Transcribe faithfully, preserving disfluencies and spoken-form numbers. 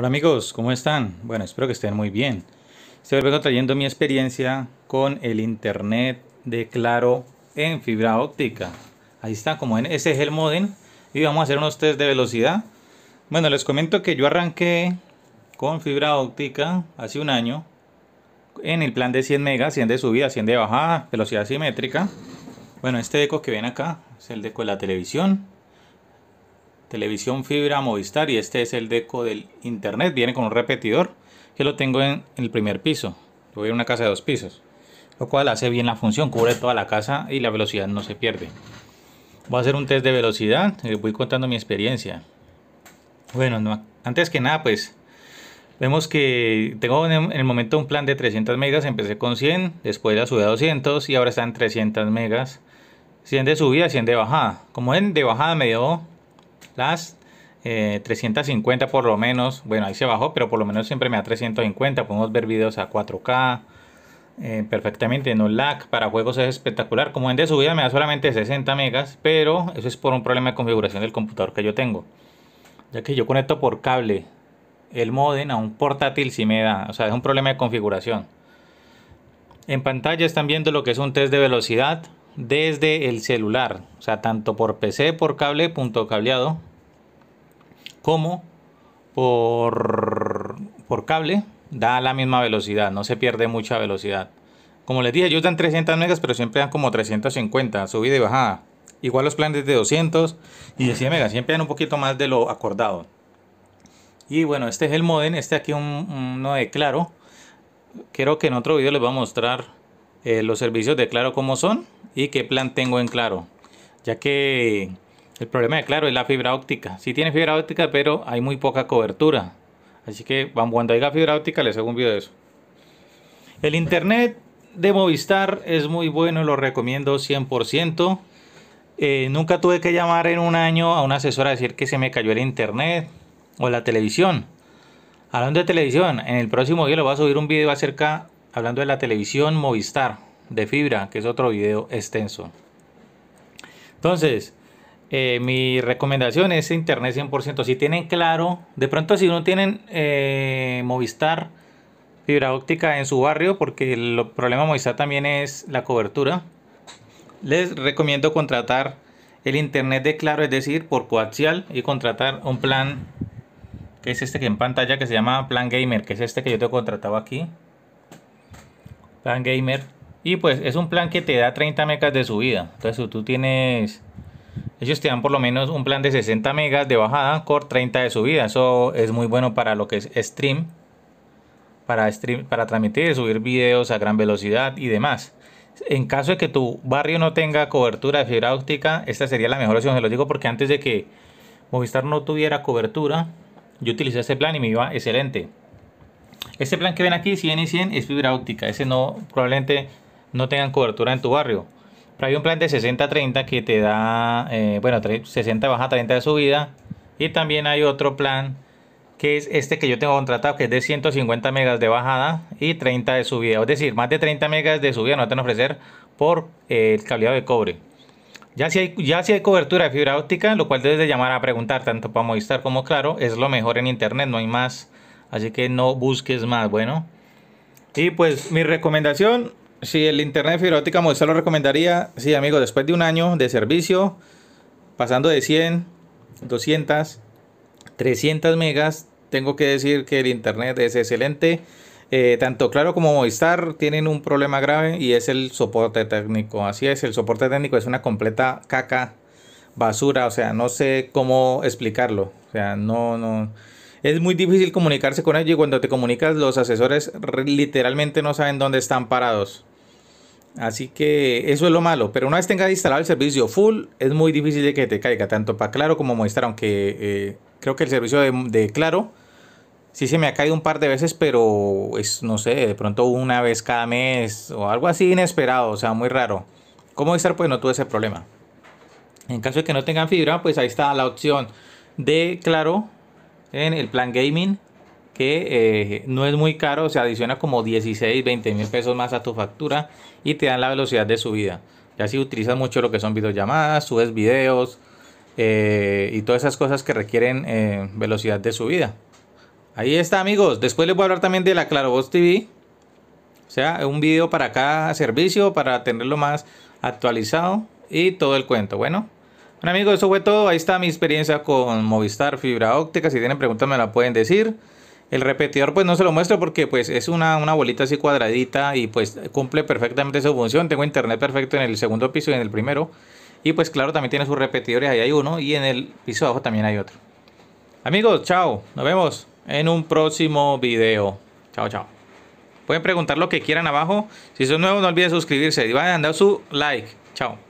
Hola amigos, ¿cómo están? Bueno, espero que estén muy bien. Estoy vengo trayendo mi experiencia con el internet de Claro en fibra óptica. Ahí está, como ven, ese es el modem. Y vamos a hacer unos test de velocidad. Bueno, les comento que yo arranqué con fibra óptica hace un año en el plan de cien megas, cien de subida, cien de bajada, velocidad simétrica. Bueno, este deco que ven acá es el deco de la televisión. Televisión fibra Movistar, y este es el deco del internet. Viene con un repetidor que lo tengo en el primer piso. Lo voy a una casa de dos pisos, lo cual hace bien la función, cubre toda la casa y la velocidad no se pierde. Voy a hacer un test de velocidad, les voy contando mi experiencia. Bueno, no, antes que nada pues vemos que tengo en el momento un plan de trescientos megas. Empecé con cien, después la subí a doscientos y ahora está en trescientos megas, cien de subida, cien de bajada. Como ven, de bajada me dio las eh, trescientos cincuenta por lo menos. Bueno, ahí se bajó, pero por lo menos siempre me da trescientos cincuenta. Podemos ver videos a cuatro K eh, perfectamente, no lag. Para juegos es espectacular. Como ven, de subida me da solamente sesenta megas, pero eso es por un problema de configuración del computador que yo tengo, ya que yo conecto por cable el modem a un portátil. Si me da, o sea, es un problema de configuración. En pantalla están viendo lo que es un test de velocidad desde el celular, o sea, tanto por P C, por cable, punto cableado, como por, por cable, da la misma velocidad, no se pierde mucha velocidad. Como les dije, ellos dan trescientos megas, pero siempre dan como trescientos cincuenta, subida y bajada. Igual los planes de doscientos y de cien megas, siempre dan un poquito más de lo acordado. Y bueno, este es el modem, este aquí un, uno de Claro. Creo que en otro video les voy a mostrar eh, los servicios de Claro como son y qué plan tengo en Claro, ya que el problema de Claro es la fibra óptica. Si sí tiene fibra óptica, pero hay muy poca cobertura, así que cuando haya fibra óptica les hago un video de eso. El internet de Movistar es muy bueno, lo recomiendo cien por ciento. eh, nunca tuve que llamar en un año a una asesora a decir que se me cayó el internet o la televisión. Hablando de televisión, en el próximo video les voy a subir un video acerca hablando de la televisión Movistar de fibra, que es otro video extenso. Entonces eh, mi recomendación es internet cien por ciento si tienen Claro. De pronto si no tienen eh, Movistar fibra óptica en su barrio, porque el problema de Movistar también es la cobertura, les recomiendo contratar el internet de Claro, es decir, por coaxial, y contratar un plan que es este que en pantalla, que se llama plan gamer, que es este que yo tengo contratado aquí, plan gamer. Y pues es un plan que te da treinta megas de subida. Entonces si tú tienes, ellos te dan por lo menos un plan de sesenta megas de bajada con treinta de subida. Eso es muy bueno para lo que es stream, para stream, para transmitir, subir videos a gran velocidad y demás. En caso de que tu barrio no tenga cobertura de fibra óptica, esta sería la mejor opción. Se lo digo porque antes de que Movistar no tuviera cobertura, yo utilicé este plan y me iba excelente. Este plan que ven aquí, cien y cien, es fibra óptica. Ese no, probablemente no tengan cobertura en tu barrio. Pero hay un plan de sesenta a treinta que te da, eh, bueno, sesenta baja, treinta de subida. Y también hay otro plan que es este que yo tengo contratado, que es de ciento cincuenta megas de bajada y treinta de subida. Es decir, más de treinta megas de subida no te van a ofrecer por eh, el cableado de cobre. Ya si, hay, ya si hay cobertura de fibra óptica, lo cual debes de llamar a preguntar, tanto para Movistar como Claro, es lo mejor en internet, no hay más. Así que no busques más, bueno. Y pues mi recomendación, si el internet de fibra óptica Movistar lo recomendaría, sí amigos, después de un año de servicio, pasando de cien, doscientos, trescientos megas, tengo que decir que el internet es excelente. Eh, tanto Claro como Movistar tienen un problema grave y es el soporte técnico. Así es, el soporte técnico es una completa caca, basura, o sea, no sé cómo explicarlo. O sea, no, no... es muy difícil comunicarse con ellos, y cuando te comunicas los asesores literalmente no saben dónde están parados. Así que eso es lo malo. Pero una vez tengas instalado el servicio full, es muy difícil de que te caiga, tanto para Claro como Movistar. Aunque eh, creo que el servicio de, de Claro sí se me ha caído un par de veces, pero es, no sé, de pronto una vez cada mes o algo así inesperado, o sea, muy raro. Con Movistar pues no tuve ese problema. En caso de que no tengan fibra, pues ahí está la opción de Claro en el plan gaming, que eh, no es muy caro, se adiciona como dieciséis, veinte mil pesos más a tu factura y te dan la velocidad de subida. Ya si utilizas mucho lo que son videollamadas, subes videos eh, y todas esas cosas que requieren eh, velocidad de subida, Ahí está, amigos. Después les voy a hablar también de la Claro Voz T V. O sea, un video para cada servicio, para tenerlo más actualizado y todo el cuento. Bueno, bueno amigos, eso fue todo. Ahí está mi experiencia con Movistar Fibra Óptica. Si tienen preguntas me la pueden decir. El repetidor pues no se lo muestro porque pues es una, una bolita así cuadradita y pues cumple perfectamente su función. Tengo internet perfecto en el segundo piso y en el primero. Y pues claro, también tiene sus repetidores. Ahí hay uno y en el piso abajo también hay otro. Amigos, chao. Nos vemos en un próximo video. Chao, chao. Pueden preguntar lo que quieran abajo. Si son nuevos no olviden suscribirse y vayan a dar su like. Chao.